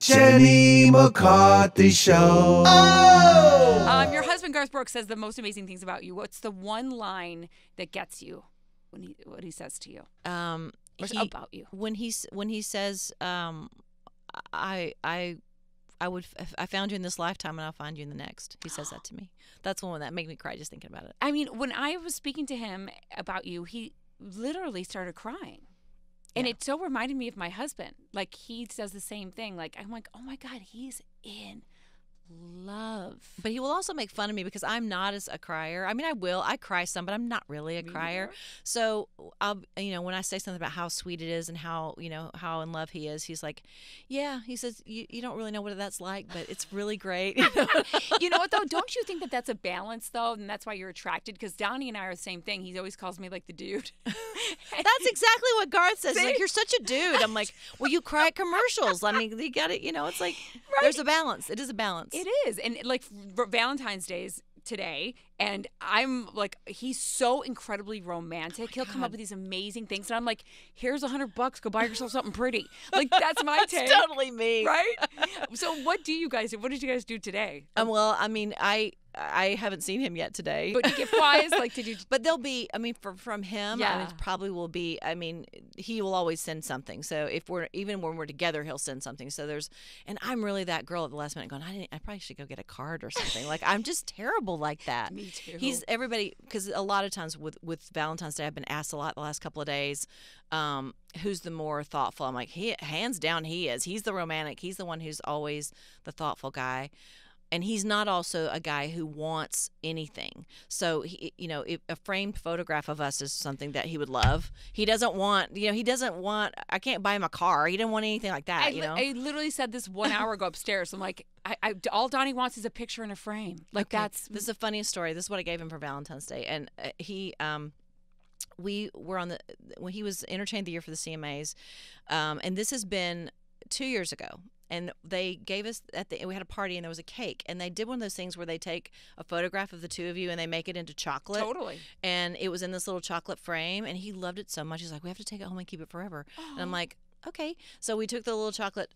Jenny McCarthy Show. Oh! Your husband, Garth Brooks, says the most amazing things about you. What's the one line that gets you when he says to you? About you. When he says, I found you in this lifetime and I'll find you in the next. He says that to me. That's one that made me cry just thinking about it. I mean, when I was speaking to him about you, he literally started crying. And it so reminded me of my husband. Like, he says the same thing. Like, I'm like, oh my God, he's in love. But he will also make fun of me because I'm not as a crier. I mean, I cry some, but I'm not really a crier. So I'll, when I say something about how sweet it is and how, how in love he is, he's like, yeah, he says, you don't really know what that's like, but it's really great. You know what though? Don't you think that that's a balance though? And that's why you're attracted, because Donnie and I are the same thing. He always calls me like the dude. That's exactly what Garth says. He's like, you're such a dude. I'm like, well, you cry at commercials. I mean, you got it. It's like, there's a balance. It is a balance. It is. And like Valentine's Day's today, and I'm like, he's so incredibly romantic. He'll come up with these amazing things, and I'm like, here's $100, go buy yourself something pretty. Like, that's my take. That's totally me. Right? So what do you guys do? What did you guys do today? Well, I mean, I haven't seen him yet today. But gift-wise, like, did you? But there'll be, I mean, from him, yeah. I mean, it probably will be, I mean, he will always send something. So if we're, even when we're together, he'll send something. So there's, and I'm really that girl at the last minute going, I probably should go get a card or something. Like, I'm just terrible like that. Me too. He's, everybody, because a lot of times with Valentine's Day, I've been asked a lot the last couple of days, who's the more thoughtful? I'm like, hands down, he is. He's the romantic. He's the one who's always the thoughtful guy. And he's not also a guy who wants anything. So, a framed photograph of us is something that he would love. He doesn't want, he doesn't want, I can't buy him a car. He didn't want anything like that, I literally said this 1 hour ago upstairs. I'm like, all Donnie wants is a picture in a frame. Like, this is the funniest story. This is what I gave him for Valentine's Day. And he, we were on when he was entertained the year for the CMAs. And this has been 2 years ago. And they gave us we had a party and there was a cake, and they did one of those things where they take a photograph of the two of you and they make it into chocolate. Totally. And it was in this little chocolate frame, and he loved it so much. He's like, we have to take it home and keep it forever. Oh. And I'm like, okay. So we took the little chocolate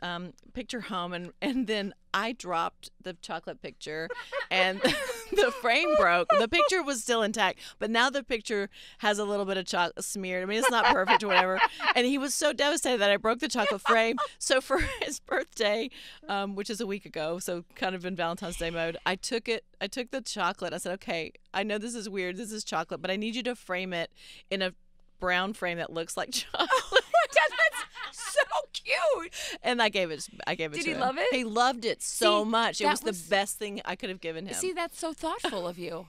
picture home, and then I dropped the chocolate picture, and the frame broke. The picture was still intact, but now the picture has a little bit of chocolate smeared. I mean, it's not perfect or whatever. And he was so devastated that I broke the chocolate frame. So for his birthday, which is a week ago, so kind of in Valentine's Day mode, I took the chocolate. I said, okay, I know this is weird. This is chocolate, but I need you to frame it in a brown frame that looks like chocolate. Cute. And I gave it to him. Did he love it? He loved it so much. It was the best thing I could have given him. See, that's so thoughtful of you.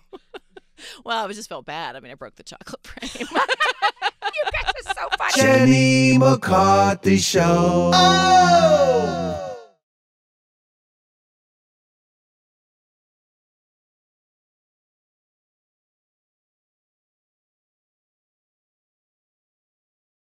Well, I just felt bad. I mean, I broke the chocolate frame. You guys are so funny. Jenny McCarthy Show. Oh!